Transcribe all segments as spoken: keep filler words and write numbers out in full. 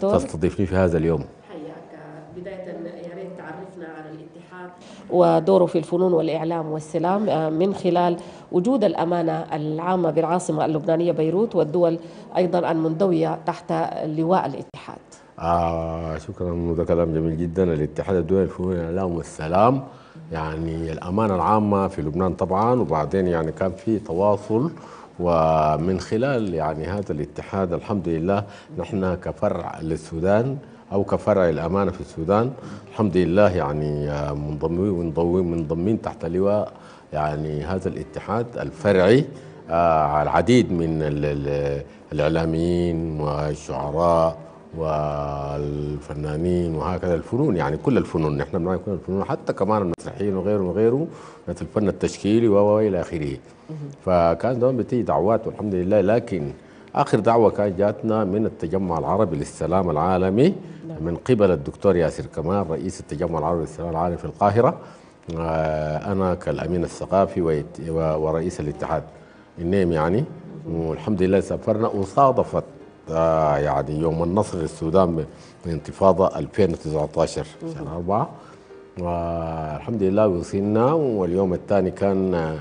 تستضيفني في هذا اليوم. ودوره في الفنون والإعلام والسلام من خلال وجود الأمانة العامة بالعاصمة اللبنانية بيروت والدول أيضا المنضوية تحت لواء الاتحاد. آه شكرا، ده كلام جميل جدا. الاتحاد الدولي للفنون والإعلام والسلام، يعني الأمانة العامة في لبنان طبعا، وبعدين يعني كان في تواصل، ومن خلال يعني هذا الاتحاد الحمد لله نحن كفرع للسودان أو كفرع الأمانة في السودان الحمد لله يعني منضمين منضمين منضمين تحت لواء يعني هذا الاتحاد الفرعي. العديد من الإعلاميين والشعراء والفنانين وهكذا الفنون، يعني كل الفنون نحن بنعمل كل الفنون، حتى كمان المسرحيين وغيره وغيره مثل الفن التشكيلي وإلى آخره. فكان دوام بتيجي دعوات والحمد لله، لكن آخر دعوة كانت جاتنا من التجمع العربي للسلام العالمي من قبل الدكتور ياسر كمال رئيس التجمع العربي للسلام العالمي في القاهرة، أنا كالأمين الثقافي ورئيس الاتحاد النيم يعني، والحمد لله سافرنا. وصادفت يعني يوم النصر للسودان بانتفاضة ألفين وتسعة عشر شهر أربعة، والحمد لله وصلنا. واليوم الثاني كان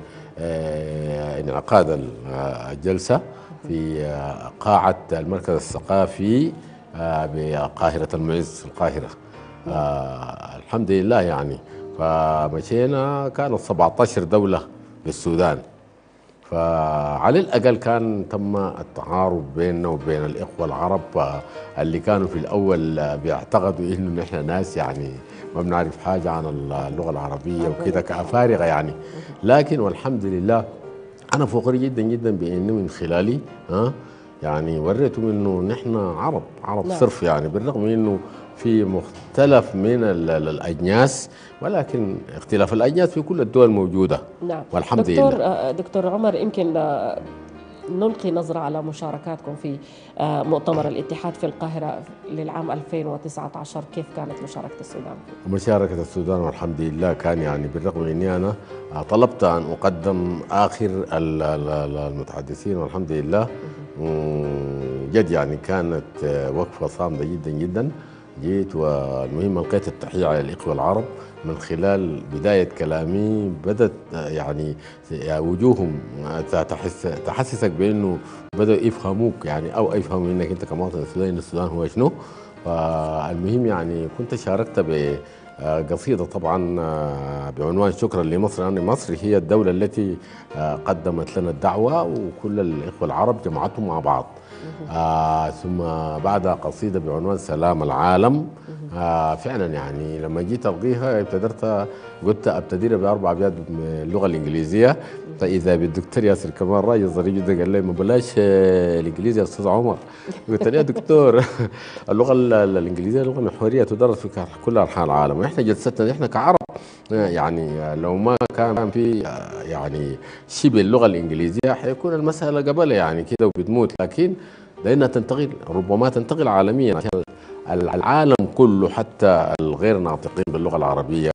انعقاد الجلسة في قاعة المركز الثقافي بقاهرة المعز في القاهرة. الحمد لله يعني فمشينا، كانت سبعة عشر دولة للسودان، فعلى الأقل كان تم التعارف بيننا وبين الإخوة العرب اللي كانوا في الأول بيعتقدوا إنه نحن ناس يعني ما بنعرف حاجة عن اللغة العربية وكذا كأفارقة يعني، لكن والحمد لله أنا فخور جدا جدا بأنه من خلالي ها يعني وريتهم إنه نحن عرب عرب لا. صرف يعني، بالرغم إنه في مختلف من الأجناس، ولكن اختلاف الأجناس في كل الدول موجودة. نعم. والحمد دكتور لله. دكتور عمر، يمكن نلقي نظرة على مشاركاتكم في مؤتمر الاتحاد في القاهرة للعام ألفين وتسعة عشر، كيف كانت مشاركة السودان؟ مشاركة السودان والحمد لله كان يعني بالرغم اني انا طلبت ان اقدم اخر المتحدثين والحمد لله جد يعني كانت وقفة صامدة جدا جدا. جيت والمهم لقيت التحية على الإخوة العرب، من خلال بداية كلامي بدت يعني وجوههم تحس تحسسك بأنه بدأوا يفهموك يعني، أو يفهموا منك أنت كمواطن السوداني السودان هو شنو. فالمهم يعني كنت شاركت بقصيدة طبعا بعنوان شكرا لمصر، يعني مصر هي الدولة التي قدمت لنا الدعوة، وكل الإخوة العرب جمعتهم مع بعض. آه ثم بعدها قصيدة بعنوان سلام العالم. آه فعلا يعني لما جيت ألقيها ابتدرت قلت أبتديها بأربع أبيات باللغة الإنجليزية، فإذا بالدكتور ياسر كمال راجل ظريف جدا قال لي ما بلاش الإنجليزي يا أستاذ عمر. قلت له يا دكتور اللغة الإنجليزية لغة محورية تدرس في كل أنحاء العالم، وإحنا جلستنا إحنا كعرب يعني لو ما كان في يعني شبه اللغة الإنجليزية حيكون المسألة قبلها يعني كده وبتموت، لكن لأنها تنتقل ربما تنتقل عالميا عشان العالم كله حتى الغير ناطقين باللغة العربية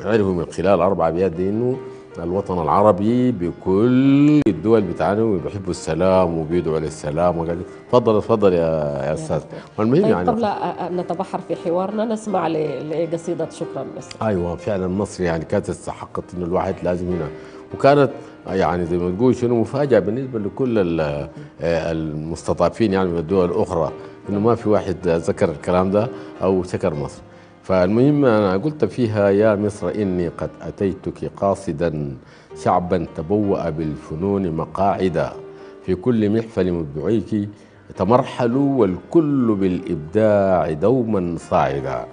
يعرفوا من خلال أربع أبيات دي إنه الوطن العربي بكل الدول بتاعنا وبيحبوا السلام وبيدعوا للسلام وقال تفضل تفضل يا استاذ. والمهم طيب يعني قبل ان نتبحر في حوارنا نسمع لقصيده شكرا بس. ايوه فعلا مصر يعني كانت استحقت انه الواحد لازم هنا، وكانت يعني زي ما تقول شنو مفاجاه بالنسبه لكل المستضافين يعني من الدول الاخرى انه ما في واحد ذكر الكلام ده او شكر مصر. فالمهم أنا قلت فيها يا مصر إني قد أتيتك قاصدا شعبا تبوأ بالفنون مقاعدا، في كل محفل مبدعيك تمرحلوا والكل بالإبداع دوما صاعدا،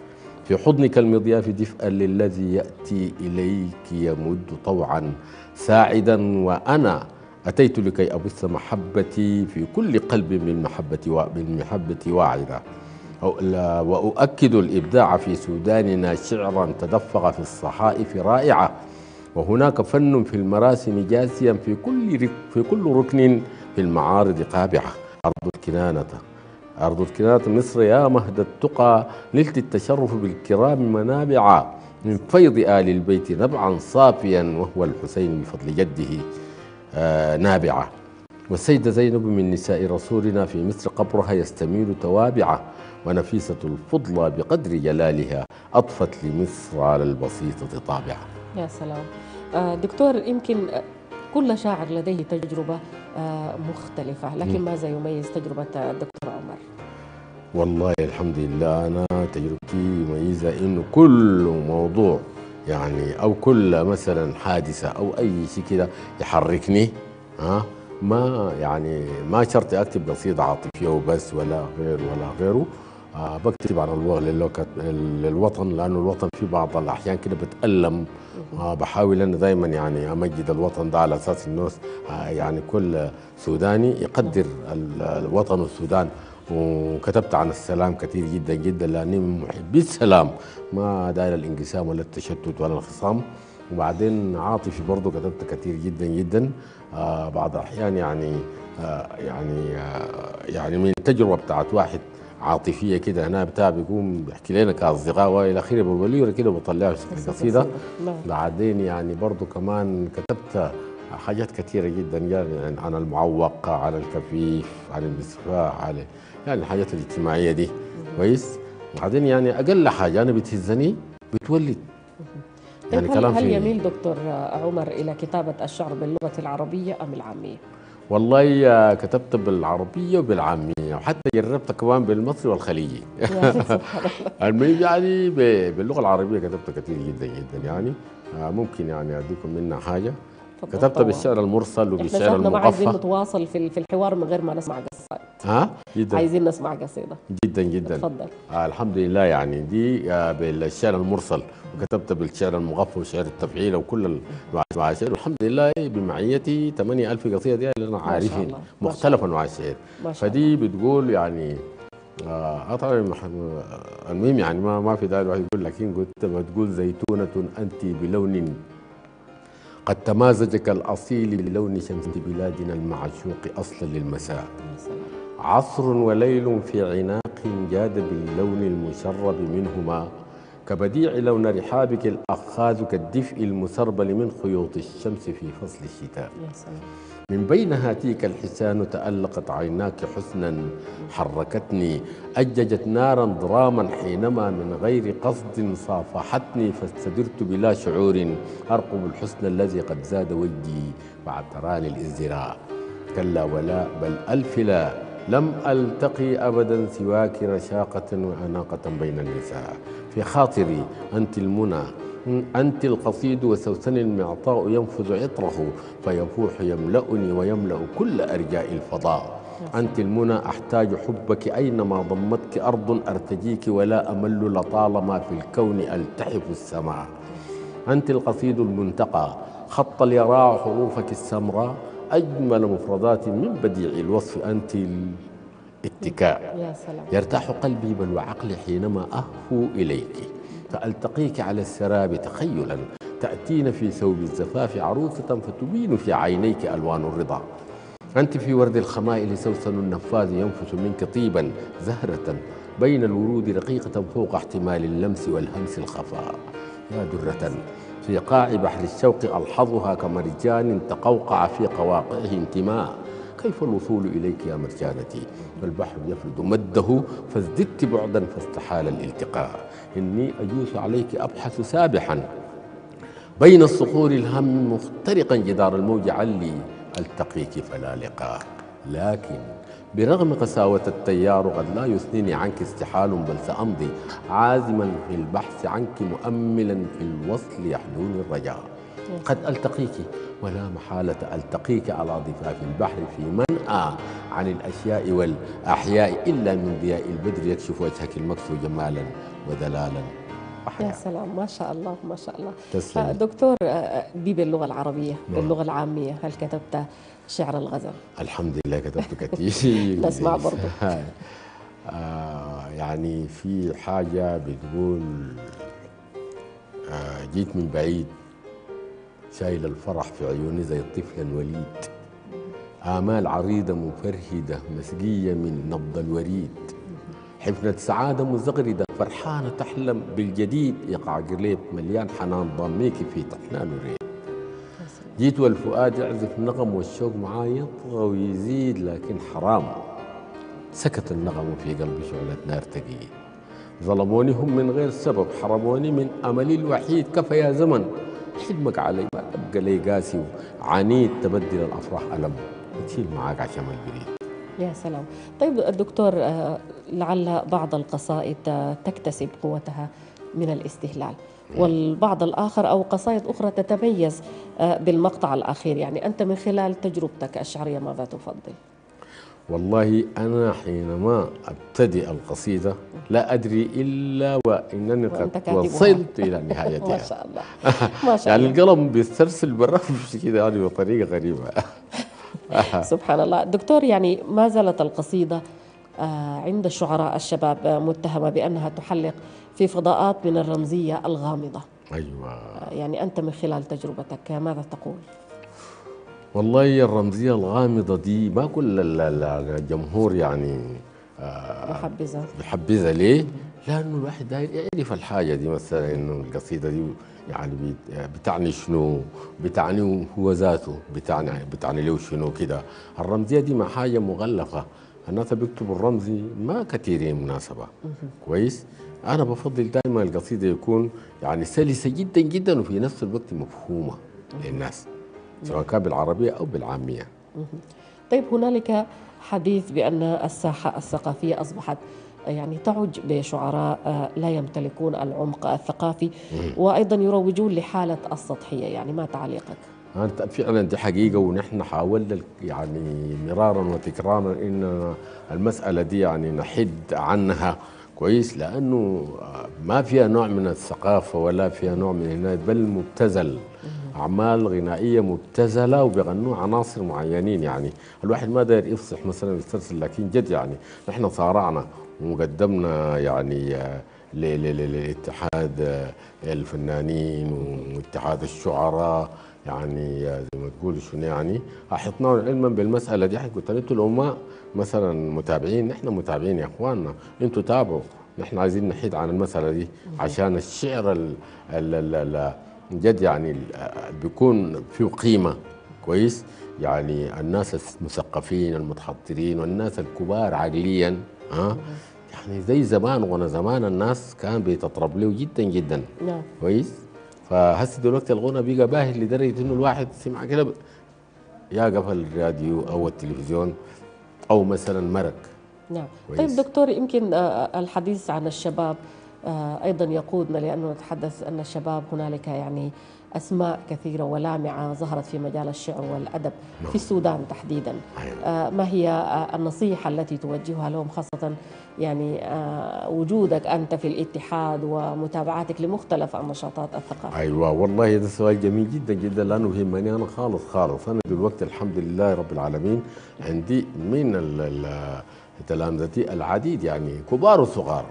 في حضنك المضياف دفئا للذي يأتي إليك يمد طوعا ساعدا، وأنا أتيت لكي أبث محبتي في كل قلب من محبة واعدا، وأؤكد الإبداع في سوداننا شعرا تدفق في الصحائف رائعة، وهناك فن في المراسم جاسيا في كل في كل ركن في المعارض قابعة، أرض الكنانة أرض الكنانة مصر يا مهد التقى، نلت التشرف بالكرام منابعا، من فيض آل البيت نبعا صافيا، وهو الحسين بفضل جده نابعا. والسيدة زينب من نساء رسولنا في مصر قبرها يستميل توابعه، ونفيسة الفضلى بقدر جلالها أضفت لمصر على البسيطة طابعه. يا سلام دكتور، يمكن كل شاعر لديه تجربة مختلفة، لكن ماذا يميز تجربة الدكتور عمر؟ والله الحمد لله أنا تجربتي مميزة، إنه كل موضوع يعني أو كل مثلا حادثة أو أي شيء كده يحركني، ها ما يعني ما شرط أكتب قصيدة عاطفية وبس ولا غير ولا غيره. آه بكتب عن الوطن للوطن، لأنه الوطن في بعض الأحيان كده بتألم. آه بحاول أنا دايما يعني أمجد الوطن ده على أساس الناس آه يعني كل سوداني يقدر الوطن والسودان. وكتبت عن السلام كثير جدا جدا، لأني من محبي السلام، ما داير الانقسام ولا التشتت ولا الخصام. وبعدين عاطفي برضه كتبت كثير جدا جدا. آه بعض الأحيان يعني آه يعني آه يعني من التجربة بتاعت واحد عاطفيه كده هنا بتاع بيقوم بيحكي لنا كاصدقاء والى اخره، بوليوره كده بطلعها في قصيده. بعدين يعني برضو كمان كتبت حاجات كثيره جدا يعني عن المعوق، عن الكفيف، عن المسفاح، على يعني الحاجات الاجتماعيه دي كويس. بعدين يعني اقل حاجه انا بتهزني بتولد يعني كلام. هل يميل دكتور عمر الى كتابه الشعر باللغه العربيه ام العاميه؟ والله كتبت بالعربية وبالعامية، وحتى جربت كمان بالمصري والخليجي. المهم يعني باللغة العربية كتبت كثير جدا جدا يعني. ممكن يعني أديكم منها حاجة. كتبت بالشعر المرسل وبالشعر المقفى. احنا عايزين نتواصل في الحوار من غير ما نسمع قصة. ها؟ جدا. عايزين نسمع قصيدة. جدا جدا. اتفضل. آه الحمد لله يعني دي آه بالشعر المرسل، وكتبت بالشعر المغفى وشعر التفعيل وكل انواع الشعر، والحمد لله بمعيتي ثمانية آلاف قصيدة دي اللي انا عارفين مختلف انواع الشعر. فدي بتقول يعني اه طبعا المهم يعني ما ما في داعي الواحد يقول، لكن قلت بتقول زيتونة انت بلون قد تمازجك الأصيل بلون شمس بلادنا المعشوق أصلا للمساء، عصر وليل في عناق جاد باللون المشرب منهما كبديع لون رحابك الأخاذ كالدفء المسربل من خيوط الشمس في فصل الشتاء، من بين هاتيك الحسان تألقت عيناك حسنا حركتني أججت نارا ضراما حينما من غير قصد صافحتني فاستدرت بلا شعور أرقب الحسن الذي قد زاد ولدي وعتراني الازدراء، كلا ولا بل ألف لا لم ألتقي أبدا سواك رشاقة وأناقة بين النساء، في خاطري أنت المنى أنت القصيد وسوسن المعطاء ينفذ عطره فيفوح يملأني ويملأ كل أرجاء الفضاء، أنت المنى أحتاج حبك أينما ضمتك أرض أرتجيك ولا أمل لطالما في الكون ألتحف السماء، أنت القصيد المنتقى خط اليراع حروفك السمراء أجمل مفردات من بديع الوصف، أنت الاتكاء يرتاح قلبي بل وعقلي حينما أهفو إليك فألتقيك على السراب تخيلا تأتين في ثوب الزفاف عروسة فتبين في عينيك ألوان الرضا، أنت في ورد الخمائل سوسن النفاذ ينفث منك طيبا زهرة بين الورود رقيقة فوق احتمال اللمس والهمس الخفاء، يا درة في قاع بحر الشوق ألحظها كمرجان تقوقع في قواقعه انتماء، كيف الوصول إليك يا مرجانتي والبحر يفرد مده فازددت بعدا فاستحال الالتقاء، إني أجوس عليك أبحث سابحا بين الصخور الهم مخترقا جدار الموج علي ألتقيك فلا لقاء، لكن برغم قساوة التيار قد لا يثنيني عنك استحال بل سأمضي عازما في البحث عنك مؤملا في الوصل يحدوني الرجاء، قد ألتقيك ولا محالة ألتقيك على ضفاف البحر في منأى عن الأشياء والأحياء إلا من ضياء البدر يكشف وجهك المكسو جمالا ودلالا وحياة. يا سلام، ما شاء الله ما شاء الله. تسلم. دكتور دي باللغة العربية، باللغة العامية هل كتبت شعر الغزل؟ الحمد لله كتبت كثير. نسمع برضه. آه يعني في حاجة بتقول آه جيت من بعيد شايل الفرح في عيوني زي الطفل الوليد، آمال عريضة مفرهدة مسقية من نبض الوريد، حفنة سعادة مزغردة فرحانة تحلم بالجديد، يقع قريب مليان حنان ضميك في طحنان وريد، جيت والفؤاد يعزف النغم والشوق معاي يطغى ويزيد، لكن حرام سكت النغم وفي قلبي شعلة نار تقي. ظلموني هم من غير سبب، حرموني من أملي الوحيد. كفى يا زمن حلمك علي، ما أبقى لي قاسي وعنيد. تبدل الأفراح ألم تشيل معاك عشان ما يجري. يا سلام. طيب دكتور، لعل بعض القصائد تكتسب قوتها من الاستهلال والبعض الآخر أو قصائد أخرى تتميز بالمقطع الأخير، يعني أنت من خلال تجربتك الشعرية ماذا تفضل؟ والله أنا حينما أبتدئ القصيدة لا أدري إلا وإنني قد وصلت إلى نهايتها. ما شاء الله ما شاء يعني الله. القلم بيسترسل بالرفش كده يعني بطريقة غريبة. سبحان الله. دكتور، يعني ما زالت القصيدة عند الشعراء الشباب متهمة بأنها تحلق في فضاءات من الرمزية الغامضة. أيوة. يعني أنت من خلال تجربتك ماذا تقول؟ والله الرمزية الغامضة دي ما كل الجمهور يعني بحبذها. بحبذها ليه؟ لأنه الواحد يعرف الحاجة دي، مثلا إنه القصيدة دي يعني بتعني شنو، بتعني هو ذاته، بتعني بتعني له شنو كده. الرمزية دي مع حاجة مغلقة، الناس بيكتبوا الرمزي ما كثيرين مناسبة. كويس؟ أنا بفضل دائما القصيدة يكون يعني سلسة جدا جدا وفي نفس الوقت مفهومة للناس، سواء كان بالعربية أو بالعامية. طيب هنالك حديث بأن الساحة الثقافية أصبحت يعني تعج بشعراء لا يمتلكون العمق الثقافي وأيضا يروجون لحالة السطحية، يعني ما تعليقك؟ فعلا دي حقيقة، ونحن حاولنا يعني مرارا وتكرارا إن المسألة دي يعني نحد عنها. كويس، لأنه ما فيها نوع من الثقافة ولا فيها نوع من العناية، بل مبتذل، أعمال غنائية مبتذلة وبيغنوا عناصر معينين، يعني الواحد ما داير يفصح مثلا يسترسل، لكن جد يعني نحن صارعنا وقدمنا يعني للاتحاد الفنانين واتحاد الشعراء، يعني زي ما تقول شنو يعني احطنا علما بالمساله دي. قلت لهم ما مثلا متابعين، نحن متابعين يا اخواننا، انتم تابعوا، نحن عايزين نحيد عن المساله دي عشان الشعر ال ال ال جد يعني بيكون فيه قيمه. كويس، يعني الناس المثقفين المتحضرين والناس الكبار عقليا ها يعني زي زمان، وانا زمان الناس كان بيتطرب له جدا جدا. نعم. كويس، فهسه دلوقتي الغنى بيجا باهر لدرجه انه الواحد سمع كده يا قفل الراديو او التلفزيون او مثلا مرق. نعم. طيب دكتور، يمكن الحديث عن الشباب ايضا يقودنا، لانه نتحدث ان الشباب هنالك يعني اسماء كثيره ولامعه ظهرت في مجال الشعر والادب في السودان تحديدا. ما هي النصيحه التي توجهها لهم، خاصه يعني وجودك انت في الاتحاد ومتابعتك لمختلف النشاطات الثقافيه؟ ايوه والله ده سؤال جميل جدا جدا، لانه يهمني انا خالص خالص. انا دلوقتي الحمد لله رب العالمين عندي من تلامذتي العديد يعني كبار وصغار.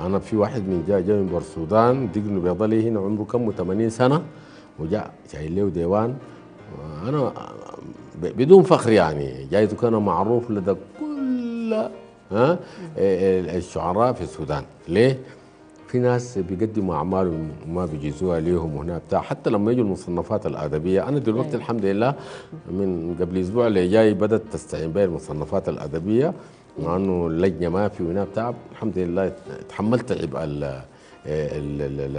أنا في واحد من جاء جاي من بر السودان، دقنه بيضلي هنا عمره كم ثمانين سنة، وجاء شايل له ديوان. أنا بدون فخر يعني جايته كان معروف لدى كل ها الشعراء في السودان. ليه؟ في ناس بيقدموا أعمالهم وما بيجيزوها ليهم هنا بتاع، حتى لما يجوا المصنفات الأدبية. أنا دلوقتي الحمد لله من قبل أسبوع اللي جاي بدأت تستعين بي المصنفات الأدبية، مع انه اللجنه ما في وهنا بتعب. الحمد لله تحملت عبء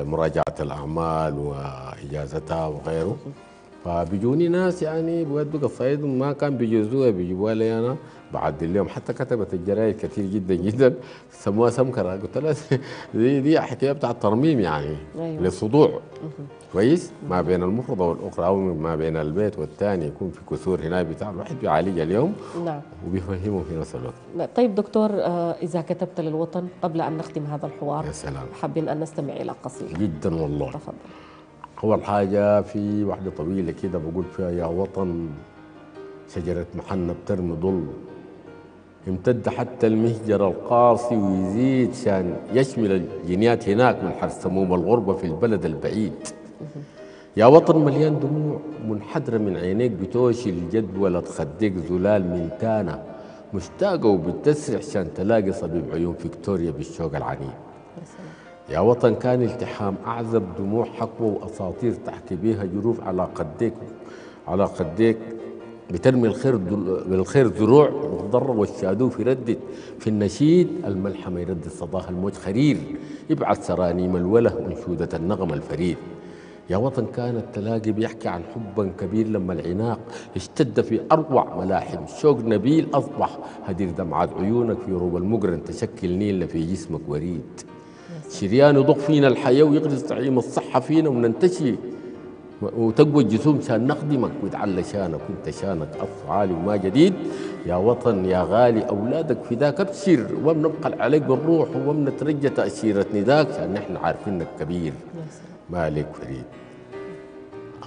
مراجعه الاعمال واجازتها وغيره، فبيجوني ناس يعني بودوا قصايدهم ما كان بيجوزوها بيجيبوها لي انا بعدل لهم. حتى كتبت الجرايد كثير جدا جدا سموها سمكره، قلت لها دي دي حكايه بتاع الترميم يعني. أيوة. للصدوع. كويس، ما بين المفرده والاخرى او ما بين البيت والثاني يكون في كسور هنا بتاع، الواحد بيعالجها اليوم. نعم. وبيفهمه في نفس الوقت. طيب دكتور، اذا كتبت للوطن، قبل ان نختم هذا الحوار، يا سلام، حابين ان نستمع الى قصيده جدا والله. تفضل. أول حاجة في واحدة طويلة كده بقول فيها: يا وطن شجرة محنة بترمي ظل، امتد حتى المهجر القاصي ويزيد، شان يشمل الجنيات هناك من حر سموم الغربة في البلد البعيد. يا وطن مليان دموع منحدرة من عينيك، بتوشي الجد ولا تخديك زلال من تانا، مشتاقة وبتسرح شان تلاقي صبيب عيون فيكتوريا بالشوق العنيف. يا وطن كان التحام أعذب دموع حقوة وأساطير تحكي بيها جروف على قديك على قديك بترمي الخير بالخير ذروع والضر والشادوف يردد في النشيد الملحمة يردد صداها الموج خرير يبعث سرانيم الوله وانشودة النغم الفريد. يا وطن كان التلاقي بيحكي عن حبا كبير لما العناق اشتد في أروع ملاحم شوق نبيل أصبح هدير دمعات عيونك في روب المقرن تشكل نيل في جسمك وريد شريان يضخ فينا الحياة ويغرز طعيم الصحة فينا وننتشي وتقوى الجسوم شان نخدمك ويتعلى شانك وانت شانك أصل عالي وما جديد. يا وطن يا غالي أولادك في ذاك أبشر وبنبقى عليك بالروح وبنترجى تأشيرة نداك شان نحن عارفينك كبير مالك فريد.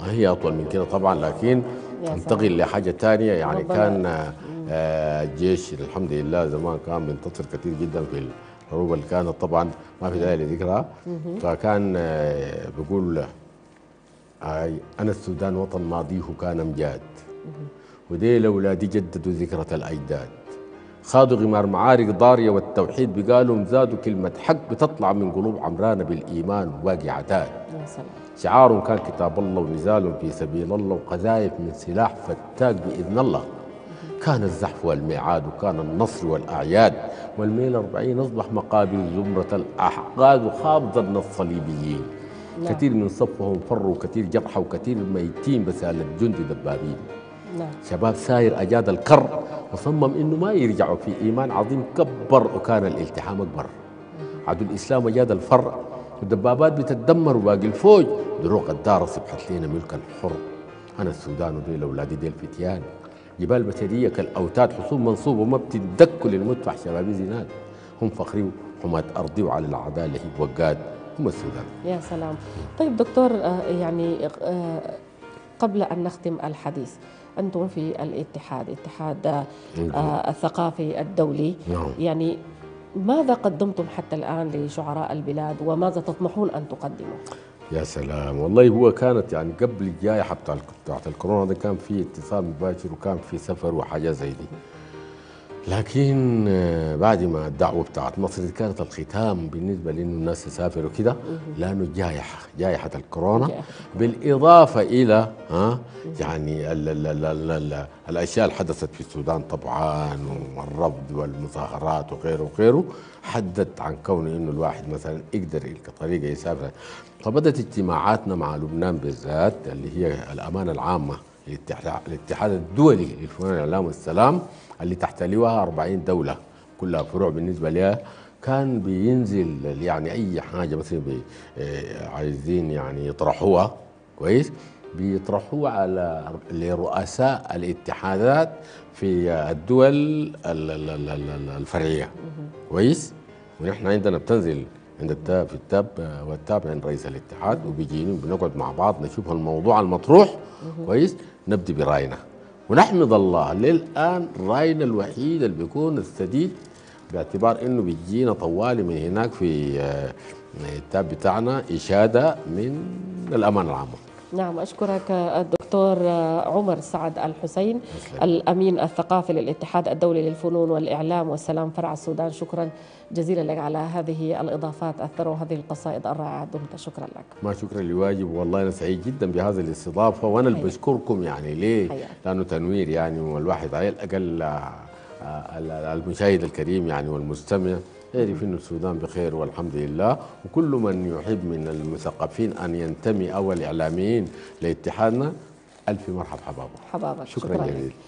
هي أطول من كده طبعا لكن انتقل لحاجة تانية. يعني كان الجيش الحمد لله زمان كان بينتصر كثير جدا في الحروب اللي كانت طبعا ما في داعي لذكرها. فكان بيقول أنا السودان وطن ماضيه كان مجاد وديل أولادي جددوا ذكرة الأجداد خاضوا غمار معارك ضارية والتوحيد بقالوا مزادوا كلمة حق بتطلع من قلوب عمرانة بالإيمان وواقع عتاد. شعارهم كان كتاب الله ونزالهم في سبيل الله وقذائف من سلاح فتاك بإذن الله. كان الزحف والميعاد وكان النصر والأعياد والميل أربعين أصبح مقابل زمرة الأحقاد وخابض الصليبيين. لا. كثير من صفهم فروا كثير جرحى وكثير ميتين بسالة جندي دبابين. لا. شباب ساير أجاد الكر وصمم إنه ما يرجعوا في إيمان عظيم كبر وكان الالتحام أكبر. عدو الإسلام أجاد الفر والدبابات بتتدمر وباقي الفوج دروق الدار صبحت لنا ملكا حر. أنا السودان وديل أولادي ديل فتيان جبال بشرية كالأوتاد حصون منصوبة وما بتتدكوا للمدفع شبابي زناد هم فخري وحماة أرضي وعلى الأعداء لهيب وقاد هم السودان. يا سلام. طيب دكتور، يعني قبل أن نختم الحديث، أنتم في الاتحاد الاتحاد الثقافي الدولي، يعني ماذا قدمتم حتى الآن لشعراء البلاد وماذا تطمحون أن تقدموا؟ يا سلام. والله هو كانت يعني قبل الجائحة بتاعت الكورونا ده كان في اتصال مباشر وكان في سفر وحاجة زي دي، لكن بعد ما الدعوة بتاعت مصر كانت الختام بالنسبة لأنه الناس تسافر وكده لأنه جائحة جائحة الكورونا بالإضافة إلى ها يعني ال ال ال ال ال الأشياء اللي حدثت في السودان طبعا والرفض والمظاهرات وغيره وغيره حدت عن كونه إنه الواحد مثلا يقدر يلقى طريقة يسافر. فبدت اجتماعاتنا مع لبنان بالذات اللي هي الأمانة العامة الاتحاد الدولي للفنون والإعلام والسلام اللي تحت لواها أربعين دولة كلها فروع بالنسبة لها. كان بينزل يعني أي حاجة مثلا عايزين يعني يطرحوها كويس بيطرحوها على لرؤساء الاتحادات في الدول الفرعية كويس. ونحن عندنا بتنزل عند التاب في التاب والتابع عند رئيس الاتحاد وبيجينا بنقعد مع بعض نشوف الموضوع المطروح كويس نبدي براينا ونحمد الله للآن راينا الوحيد اللي بيكون السديد باعتبار انه بيجينا طوالي من هناك في التاب بتاعنا إشادة من الأمانة العامة. نعم، أشكرك الدكتور عمر سعد الحسين الأمين الثقافي للاتحاد الدولي للفنون والإعلام والسلام فرع السودان. شكرا جزيلا لك على هذه الإضافات الثروة وهذه القصائد الرائعة دمت. شكرا لك. ما شكرا لواجب. والله أنا سعيد جدا بهذه الاستضافة وأنا اللي بشكركم يعني ليه حياتي. لأنه تنوير يعني والواحد على الأقل المشاهد الكريم يعني والمستمع يعرف أن السودان بخير والحمد لله. وكل من يحب من المثقفين أن ينتمي أو الإعلاميين لاتحادنا ألف مرحب حبابة حبابة. شكرا, شكرا جزيلا.